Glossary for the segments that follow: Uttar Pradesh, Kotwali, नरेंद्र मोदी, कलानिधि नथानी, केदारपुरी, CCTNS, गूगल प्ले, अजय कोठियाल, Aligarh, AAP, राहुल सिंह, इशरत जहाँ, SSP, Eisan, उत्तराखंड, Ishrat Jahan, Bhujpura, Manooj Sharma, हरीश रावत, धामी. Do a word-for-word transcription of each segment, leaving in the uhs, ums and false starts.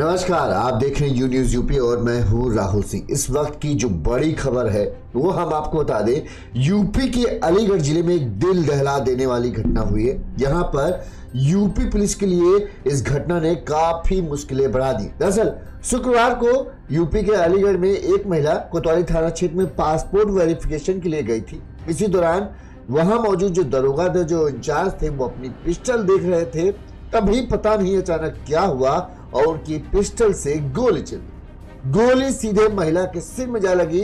नमस्कार, आप देख रहे हैं यू न्यूज़ यूपी और मैं हूं राहुल सिंह। इस वक्त की जो बड़ी खबर है वो हम आपको बता दें, यूपी के अलीगढ़ जिले में एक दिल दहला देने वाली घटना हुई है। यहां पर यूपी पुलिस के लिए इस घटना ने काफी मुश्किलें बढ़ा दी। दरअसल शुक्रवार को यूपी के अलीगढ़ में एक महिला कोतवाली थाना क्षेत्र में पासपोर्ट वेरिफिकेशन के लिए गई थी। इसी दौरान वहाँ मौजूद जो दरोगा थे, जो इंचार्ज थे, वो अपनी पिस्टल देख रहे थे। तभी पता नहीं अचानक क्या हुआ और उनकी पिस्टल से गोली चली। गोली सीधे महिला के सिर में जा लगी।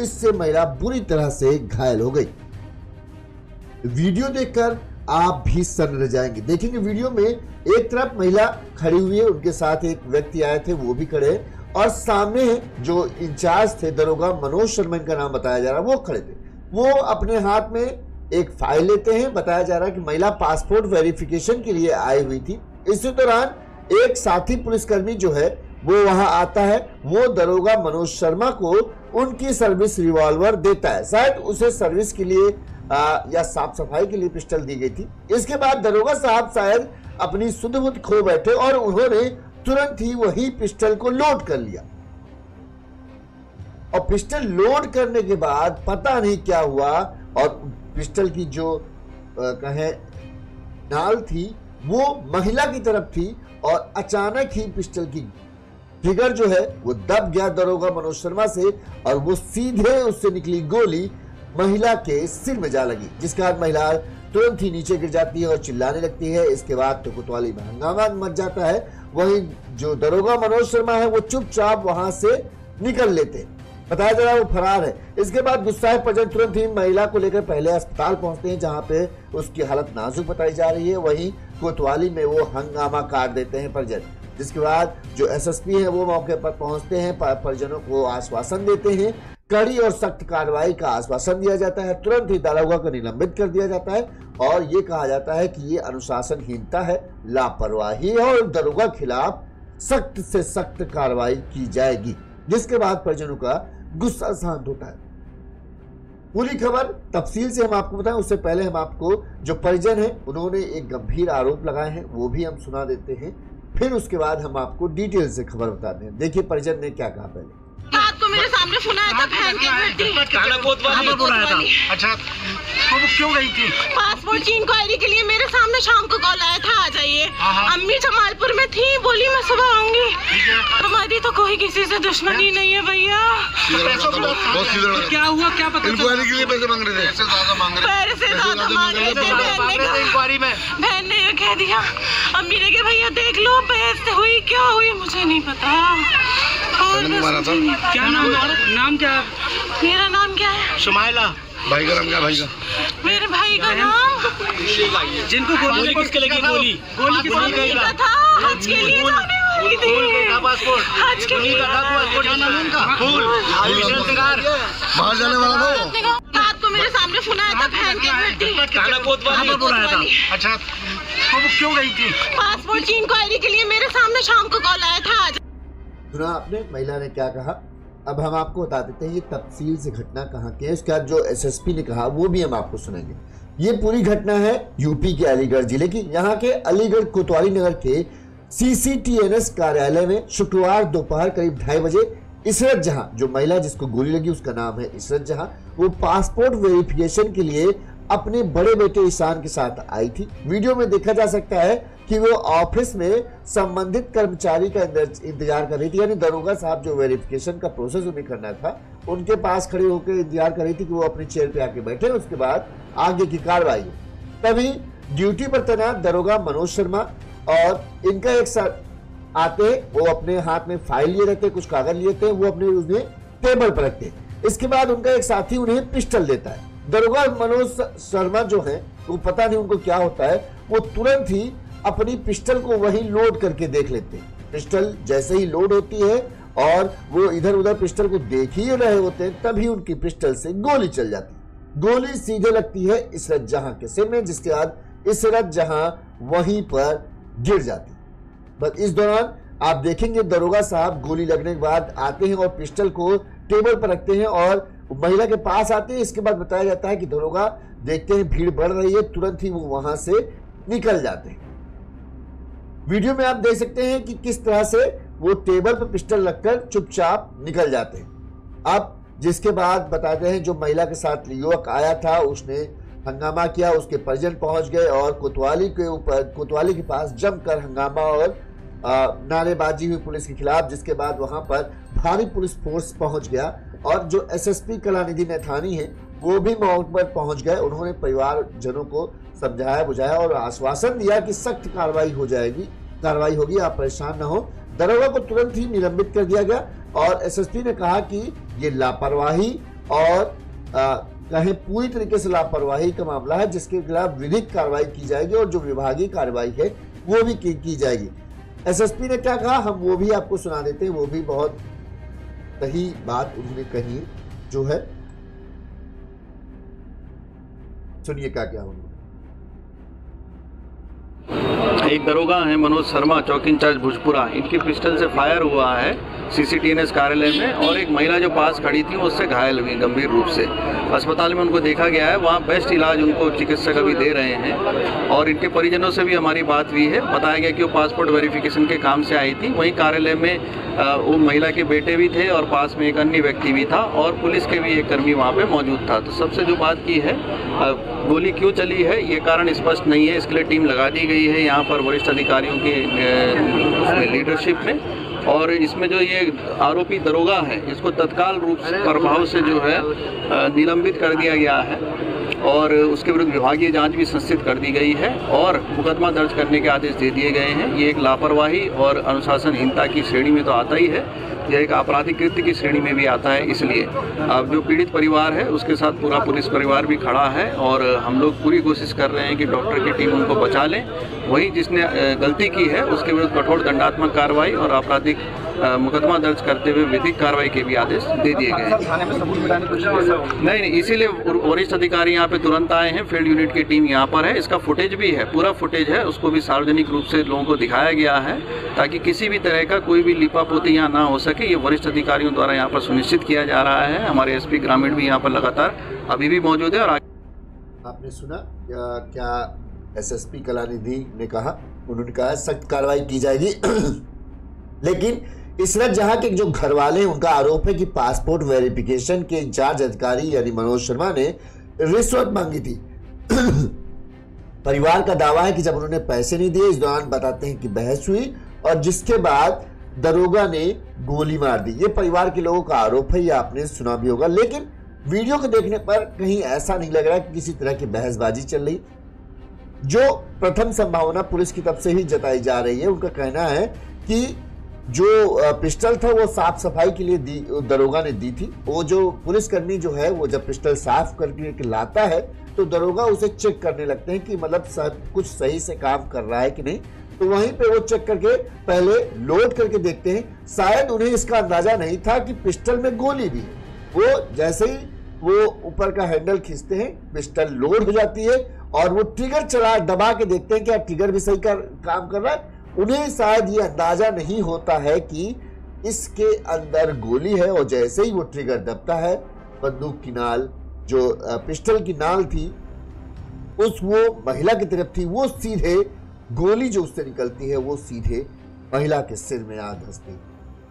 इससे महिला बुरी तरह से घायल हो गई। वीडियो देखकर आप भी सन्न रह जाएंगे। देखेंगे वीडियो में एक तरफ महिला खड़ी हुई है, उनके साथ एक व्यक्ति आए थे, वो भी खड़े, और सामने जो इंचार्ज थे, दरोगा मनोज शर्मा का नाम बताया जा रहा, वो खड़े थे। वो अपने हाथ में एक फाइल लेते हैं। बताया जा रहा है कि महिला पासपोर्ट वेरिफिकेशन के लिए आई हुई थी। इसी दौरान एक साथी पुलिसकर्मी जो है वो वहां आता है। वो दरोगा मनोज शर्मा को उनकी सर्विस रिवॉल्वर देता है। शायद उसे सर्विस के लिए आ, या साफ सफाई के लिए पिस्टल दी गई थी। इसके बाद दरोगा साहब शायद अपनी सुध बुध खो बैठे और उन्होंने तुरंत ही वही पिस्टल को लोड कर लिया। और पिस्टल लोड करने के बाद पता नहीं क्या हुआ और पिस्टल की जो कहे नाल थी वो महिला की तरफ थी और अचानक ही पिस्टल की ट्रिगर जो है वो दब गया दरोगा मनोज शर्मा से और वो सीधे उससे निकली गोली महिला के सिर में जा लगी, जिसके बाद महिला तुरंत ही नीचे गिर जाती है और चिल्लाने लगती है। इसके बाद तो कोतवाली में हंगामा मच जाता है। वहीं जो दरोगा मनोज शर्मा है वो चुपचाप वहां से निकल लेते हैं। बताया जा रहा है वो फरार है। इसके बाद गुस्साए परिजन तुरंत ही महिला को लेकर पहले अस्पताल पहुंचते हैं, जहां पे उसकी हालत नाजुक बताई जा रही है। वहीं कोतवाली में वो हंगामा काट देते हैं परिजन, जिसके बाद जो एसएसपी है वो मौके पर पहुंचते हैं, परिजनों को आश्वासन देते हैं, कड़ी और सख्त कार्रवाई का आश्वासन दिया जाता है। तुरंत ही दरोगा को निलंबित कर दिया जाता है और ये कहा जाता है कि ये अनुशासनहीनता है, लापरवाही है और दरोगा के खिलाफ सख्त से सख्त कार्रवाई की जाएगी। जिसके बाद परिजनों का गुस्सा शांत होता है। पूरी खबर तफसील से हम आपको बताएं उससे पहले हम आपको जो परिजन हैं उन्होंने एक गंभीर आरोप लगाए हैं वो भी हम सुना देते हैं, फिर उसके बाद हम आपको डिटेल से खबर बताते हैं। देखिए परिजन ने क्या कहा। पहले रात को मेरे सामने फोन आया था बहन के घर थाना कोतवाली में बुलाया था। अच्छा, वो क्यों गई थी? पासपोर्ट की इंक्वायरी के लिए। मेरे सामने शाम को कॉल आया था, आ जाइए। अम्मी जमालपुर में थी, बोली मैं सुबह आऊंगी। हमारी तो कोई किसी से दुश्मनी नहीं है भैया। क्या हुआ, क्या पता? इंक्वायरी के लिए पैसे मांग रहे थे। पैसे ज्यादा मांग रहे थे इंक्वायरी में। बहन ने ये कह दिया, अम्मी ने कहा भैया देख लो बहस हुई क्या हुई मुझे नहीं पता। क्या नाम है? नाम क्या? मेरा नाम क्या है? सुमाइला। भाई का नाम क्या? भाई का, मेरे भाई का नाम जिनको गोली किसके लगी? गोली गोली गोली का था, हज के लिए जाने वाली थी। पासपोर्ट हज के लिए था। पासपोर्ट का नाम उनका फूल विजयनगर बाहर जाने वाला था। रात को मेरे सामने फोन आया था बहन के घर थाना कोतवाली में बुलाया था। अच्छा, वो क्यों गई थी? पासपोर्ट की इंक्वायरी के लिए। मेरे सामने शाम को कॉल आया था। सुना आपने महिला ने क्या कहा। अब हम आपको बता देते हैं ये तफसील से घटना कहाँ की है। उसके बाद जो एसएसपी ने कहा वो भी हम आपको सुनेंगे। ये पूरी घटना है यूपी के अलीगढ़ जिले की। यहाँ के अलीगढ़ कोतवाली नगर के सीसीटीएनएस कार्यालय में शुक्रवार दोपहर करीब ढाई बजे इशरत जहाँ, जो महिला जिसको गोली लगी उसका नाम है इशरत जहाँ, वो पासपोर्ट वेरिफिकेशन के लिए अपने बड़े बेटे ईसान के साथ आई थी। वीडियो में देखा जा सकता है कि वो ऑफिस में संबंधित कर्मचारी का इंतजार कर रही थी, यानी दरोगा साहब जो वेरिफिकेशन का प्रोसेस उन्हें करना था उनके पास खड़े होकर इंतजार कर रही थी कि वो अपनी चेयर पे आके बैठे, उसके बाद आगे की कार्रवाई। तभी ड्यूटी पर तैनात दरोगा मनोज शर्मा और इनका एक साथ आते, वो अपने हाथ में फाइल लिए रहते, कुछ कागज लिए थे, वो अपने उसमें टेबल पर रखते। इसके बाद उनका एक साथी उन्हें पिस्टल देता है। दरोगा मनोज शर्मा जो है वो पता नहीं उनको क्या होता है, वो तुरंत ही अपनी पिस्टल को वहीं लोड करके देख लेते हैं। पिस्टल जैसे ही लोड होती है और वो इधर उधर पिस्टल को देख ही रहे होते हैं, तभी उनकी पिस्टल से गोली चल जाती है। गोली सीधे लगती है इशरत जहां के सिर में, जिसके बाद इशरत जहां वहीं पर गिर जाती है। बस इस दौरान आप देखेंगे दरोगा साहब गोली लगने के बाद आते हैं और पिस्टल को टेबल पर रखते हैं और महिला के पास आते हैं। इसके बाद बताया जाता है कि दरोगा देखते हैं भीड़ बढ़ रही है, तुरंत ही वो वहां से निकल जाते हैं। वीडियो में आप देख सकते हैं कि किस तरह से वो टेबल पर पिस्टल रखकर चुपचाप निकल जाते हैं। अब जिसके बाद बताते हैं जो महिला के साथ युवक आया था उसने हंगामा किया, उसके परिजन पहुंच गए और कोतवाली के ऊपर कोतवाली के पास जमकर हंगामा और नारेबाजी हुई पुलिस के खिलाफ, जिसके बाद वहां पर भारी पुलिस फोर्स पहुंच गया और जो एसएसपी कलानिधि नथानी है वो भी मौके पर पहुंच गए। उन्होंने परिवारजनों को समझाया बुझाया और आश्वासन दिया कि सख्त कार्रवाई हो जाएगी, कार्रवाई होगी, आप परेशान न हो। दरोगा को तुरंत ही निलंबित कर दिया गया और एसएसपी ने कहा कि ये लापरवाही और आ, कहें पूरी तरीके से लापरवाही का मामला है जिसके खिलाफ विधिक कार्रवाई की जाएगी और जो विभागीय कार्रवाई है वो भी की, की जाएगी। एसएसपी ने क्या कहा हम वो भी आपको सुना देते हैं, वो भी बहुत सही बात उन्होंने कही जो है, सुनिए क्या क्या होगा। एक दरोगा है मनोज शर्मा, चौकी इंचार्ज भुजपुरा, इनकी पिस्टल से फायर हुआ है सीसीटीएनएस कार्यालय में और एक महिला जो पास खड़ी थी उससे घायल हुई गंभीर रूप से। अस्पताल में उनको देखा गया है, वहाँ बेस्ट इलाज उनको चिकित्सक अभी दे रहे हैं और इनके परिजनों से भी हमारी बात हुई है। बताया गया कि वो पासपोर्ट वेरिफिकेशन के काम से आई थी, वहीं कार्यालय में वो महिला के बेटे भी थे और पास में एक अन्य व्यक्ति भी था और पुलिस के भी एक कर्मी वहाँ पर मौजूद था। तो सबसे जो बात की है, गोली क्यों चली है ये कारण स्पष्ट नहीं है, इसके लिए टीम लगा दी गई है यहाँ पर वरिष्ठ अधिकारियों की लीडरशिप में और इसमें जो ये आरोपी दरोगा है इसको तत्काल रूप से प्रभाव से जो है निलंबित कर दिया गया है और उसके विरुद्ध विभागीय जांच भी संस्थित कर दी गई है और मुकदमा दर्ज करने के आदेश दे दिए गए हैं। ये एक लापरवाही और अनुशासनहीनता की श्रेणी में तो आता ही है, यह एक आपराधिक कृत्य की श्रेणी में भी आता है। इसलिए अब जो पीड़ित परिवार है उसके साथ पूरा पुलिस परिवार भी खड़ा है और हम लोग पूरी कोशिश कर रहे हैं कि डॉक्टर की टीम उनको बचा लें। वहीं जिसने गलती की है उसके विरुद्ध कठोर दंडात्मक कार्रवाई और आपराधिक मुकदमा दर्ज करते हुए विधिक कार्रवाई के भी आदेश दे दिए गए हैं। नहीं नहीं, इसीलिए वरिष्ठ अधिकारी यहाँ पे तुरंत आए हैं, फील्ड यूनिट की टीम यहाँ पर है, इसका फुटेज भी है, पूरा फुटेज है, उसको भी सार्वजनिक रूप से लोगों को दिखाया गया है ताकि किसी भी तरह का कोई भी लिपापोती यहाँ ना हो सके। ये वरिष्ठ अधिकारियों द्वारा यहाँ पर सुनिश्चित किया जा रहा है, हमारे एस पी ग्रामीण भी यहाँ पर लगातार अभी भी मौजूद है। और आपने सुना क्या एस एस पी कलानिधि ने कहा, उन्होंने कहा सख्त कार्रवाई की जाएगी। लेकिन इसरत जहां के जो घर वाले हैं उनका आरोप है कि पासपोर्ट वेरिफिकेशन के इंचार्ज अधिकारी यानी मनोज शर्मा ने रिश्वत मांगी थी। परिवार का दावा है कि जब उन्होंने पैसे नहीं दिए इस दौरान बताते हैं कि बहस हुई और जिसके बाद दरोगा ने गोली मार दी। ये परिवार के लोगों का आरोप है, ये आपने सुना भी होगा। लेकिन वीडियो को देखने पर कहीं ऐसा नहीं लग रहा कि किसी तरह की बहसबाजी चल रही, जो प्रथम संभावना पुलिस की तरफ से ही जताई जा रही है। उनका कहना है कि जो पिस्टल था वो साफ सफाई के लिए दी दरोगा ने दी थी। वो जो पुलिसकर्मी जो है वो जब पिस्टल साफ करके लाता है तो दरोगा उसे चेक करने लगते हैं कि मतलब सब कुछ सही से काम कर रहा है कि नहीं, तो वहीं पे वो चेक करके पहले लोड करके देखते हैं। शायद उन्हें इसका अंदाजा नहीं था कि पिस्टल में गोली भी। वो जैसे ही वो ऊपर का हैंडल खींचते हैं पिस्टल लोड हो जाती है और वो ट्रिगर चला दबा के देखते हैं कि ट्रिगर भी सही कर, काम कर रहा है। उन्हें शायद ये अंदाजा नहीं होता है कि इसके अंदर गोली है और जैसे ही वो ट्रिगर दबता है बंदूक की नाल, जो पिस्टल की नाल थी उस वो महिला की तरफ थी, वो सीधे गोली जो उससे निकलती है वो सीधे महिला के सिर में आ धंसती।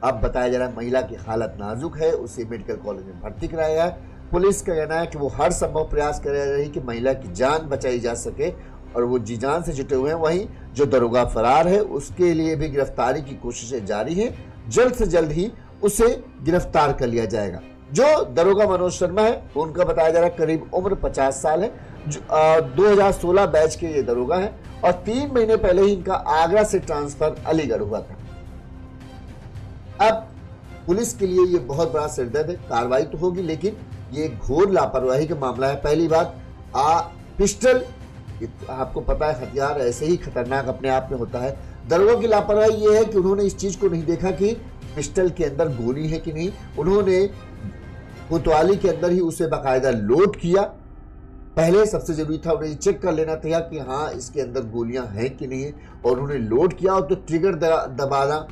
अब बताया जा रहा है महिला की हालत नाजुक है, उसे मेडिकल कॉलेज में भर्ती कराया है। पुलिस का कहना है कि वो हर संभव प्रयास कर रही है कि महिला की जान बचाई जा सके और वो जी जान से जुटे हुए हैं। वहीं जो दरोगा फरार है उसके लिए भी गिरफ्तारी की कोशिशें जारी हैं, जल्द से जल्द ही उसे गिरफ्तार कर लिया जाएगा। जो दरोगा मनोज शर्मा है उनका बताया जा रहा है करीब उम्र पचास साल है, दो हजार सोलह बैच के ये दरोगा है और तीन महीने पहले ही इनका आगरा से ट्रांसफर अलीगढ़ हुआ था। अब पुलिस के लिए ये बहुत बड़ा सिरदर्द है, कार्रवाई तो होगी लेकिन ये घोर लापरवाही का मामला है। पहली बात आ पिस्टल, आपको पता है हथियार ऐसे ही खतरनाक अपने आप में होता है। दरोगा की लापरवाही ये है कि उन्होंने इस चीज को नहीं देखा कि पिस्टल के अंदर गोली है कि नहीं। उन्होंने कोतवाली के अंदर ही उसे बाकायदा लोड किया, पहले सबसे जरूरी था उन्हें चेक कर लेना था कि हाँ इसके अंदर गोलियां हैं कि नहीं, और उन्होंने लोड किया और तो ट्रिगर दबाना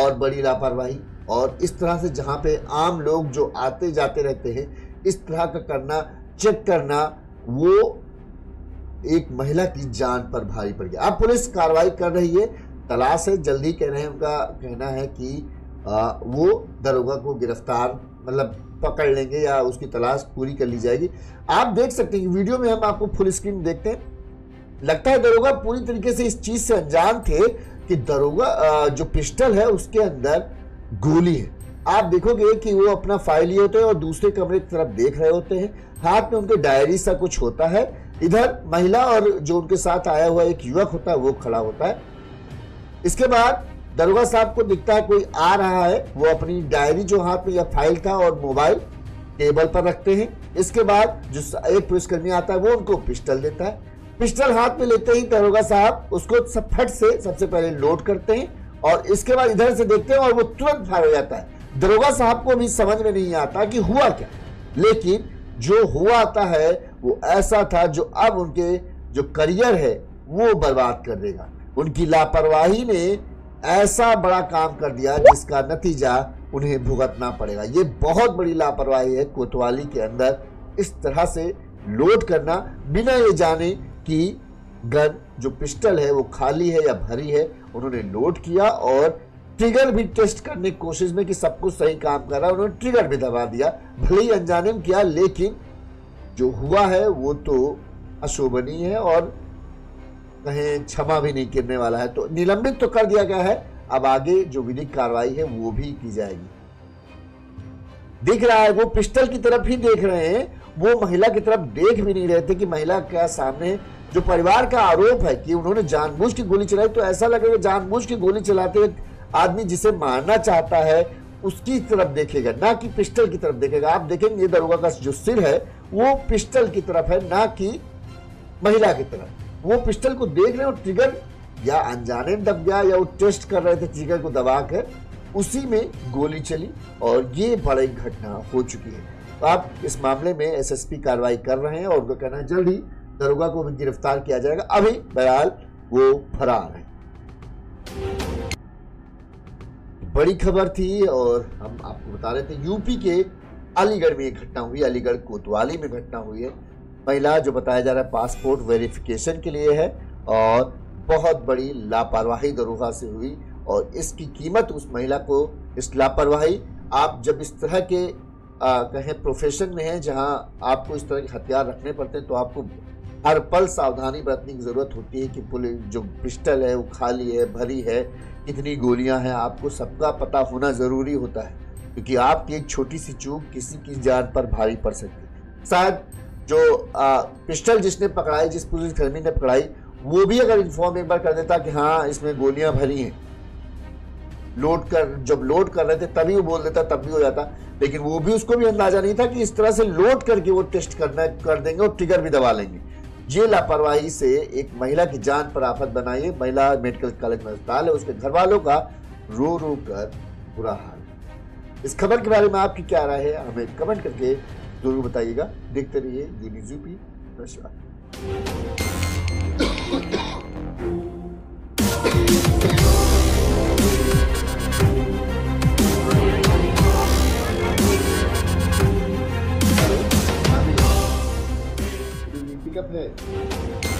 और बड़ी लापरवाही। और इस तरह से जहाँ पे आम लोग जो आते जाते रहते हैं इस तरह का करना, चेक करना, वो एक महिला की जान पर भारी पड़ गया। अब पुलिस कार्रवाई कर रही है, तलाश है, जल्दी कह रहे हैं। उनका कहना है कि आ, वो दरोगा को गिरफ्तार मतलब पकड़ लेंगे या उसकी तलाश पूरी कर ली जाएगी। आप देख सकते हैं वीडियो में, हम आपको फुल स्क्रीन देखते हैं। लगता है दरोगा पूरी तरीके से इस चीज से अनजान थे कि दरोगा जो पिस्टल है उसके अंदर गोली है। आप देखोगे कि वो अपना फाइल लिए होते हैं और दूसरे कमरे की तरफ देख रहे होते हैं, हाथ में उनके डायरी सा कुछ होता है। इधर महिला और जो उनके साथ आया हुआ एक युवक होता है वो खड़ा होता है। इसके बाद दरोगा साहब को दिखता है कोई आ रहा है, वो अपनी डायरी जो हाथ में या फाइल था और मोबाइल टेबल पर रखते हैं। इसके बाद जो एक पुलिसकर्मी आता है वो उनको पिस्टल देता है। पिस्टल हाथ में लेते ही दरोगा साहब उसको सब फट से सबसे पहले लोड करते हैं और इसके बाद इधर से देखते हैं और वो तुरंत फायर हो जाता है। दरोगा साहब को भी समझ में नहीं आता कि हुआ क्या, लेकिन जो हुआ था है वो ऐसा था जो अब उनके जो करियर है वो बर्बाद कर देगा। उनकी लापरवाही ने ऐसा बड़ा काम कर दिया जिसका नतीजा उन्हें भुगतना पड़ेगा। ये बहुत बड़ी लापरवाही है कोतवाली के अंदर, इस तरह से लोड करना बिना ये जाने कि गन जो पिस्टल है वो खाली है या भरी है। उन्होंने लोड किया और ट्रिगर भी टेस्ट करने की कोशिश में कि सब कुछ सही काम कर रहा है, उन्होंने ट्रिगर भी दबा दिया, भले ही अनजाने में किया, लेकिन जो हुआ है वो तो अशोभनीय है और कहें क्षमा भी नहीं करने वाला है। तो निलंबित तो कर दिया गया है, अब आगे जो विधिक कार्रवाई है वो भी की जाएगी। दिख रहा है वो पिस्टल की तरफ ही देख रहे हैं, वो महिला की तरफ देख भी नहीं रहे थे कि महिला क्या सामने। जो परिवार का आरोप है कि उन्होंने जानबूझ की गोली चलाई, तो ऐसा लगेगा जानबूझ की गोली चलाते आदमी जिसे मारना चाहता है उसकी तरफ देखेगा, ना कि पिस्टल की तरफ देखेगा। आप देखेंगे दरोगा का जो सिर है वो पिस्टल की तरफ है, ना कि महिला की तरफ। वो पिस्टल को देख रहे हैं और ट्रिगर या अनजाने दब गया या वो टेस्ट कर रहे थे ट्रिगर को दबा कर, उसी में गोली चली और ये बड़ी घटना हो चुकी है। तो आप इस मामले में एसएसपी कार्रवाई कर रहे हैं और उनका कहना है जल्द ही दरोगा को भी गिरफ्तार किया जाएगा। अभी बहरहाल वो फरार है। बड़ी खबर थी और हम आपको बता रहे थे यूपी के अलीगढ़ में एक घटना हुई, अलीगढ़ कोतवाली में घटना हुई है। महिला जो बताया जा रहा है पासपोर्ट वेरिफिकेशन के लिए है और बहुत बड़ी लापरवाही दरोगा से हुई और इसकी कीमत उस महिला को, इस लापरवाही। आप जब इस तरह के आ, कहें प्रोफेशन में हैं जहां आपको इस तरह के हथियार रखने पड़ते हैं तो आपको हर पल सावधानी बरतने की ज़रूरत होती है कि पुलिस जो पिस्टल है वो खाली है, भरी है, कितनी गोलियाँ हैं, आपको सबका पता होना ज़रूरी होता है क्योंकि आपकी एक छोटी सी चूक किसी की जान पर भारी पड़ सकती है। शायद जो आ, पिस्टल जिसने पकड़ाई, जिस पुलिसकर्मी ने पकड़ाई, वो भी अगर इन्फॉर्म एक बार कर देता कि हाँ इसमें गोलियां भरी हैं, लोड कर जब लोड कर रहे थे तभी वो बोल देता, तब भी हो जाता। लेकिन वो भी, उसको भी अंदाजा नहीं था कि इस तरह से लोड करके वो टेस्ट करना कर देंगे और ट्रिगर भी दबा लेंगे। ये लापरवाही से एक महिला की जान पर आफत बनाई है। महिला मेडिकल कॉलेज में अस्पताल है, उसके घर वालों का रो रो कर बुरा हाल। इस खबर के बारे में आपकी क्या राय है हमें कमेंट करके जरूर बताइएगा। देखते रहिए यू न्यूज़ यूपी। नमस्कार। पिकअप है।